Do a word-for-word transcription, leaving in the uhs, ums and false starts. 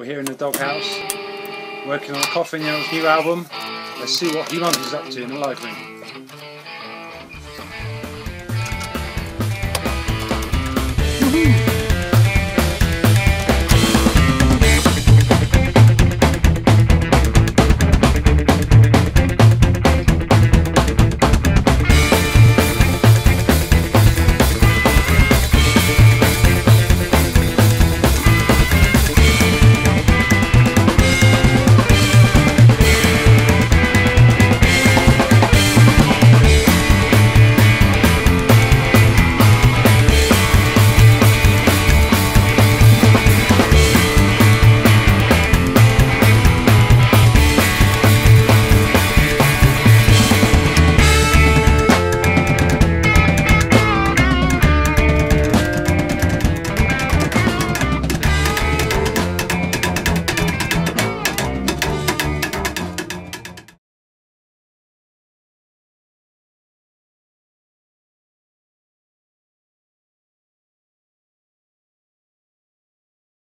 We're here in the doghouse, working on Coffin Nails' new album. Let's see what he mummies up to in the live room.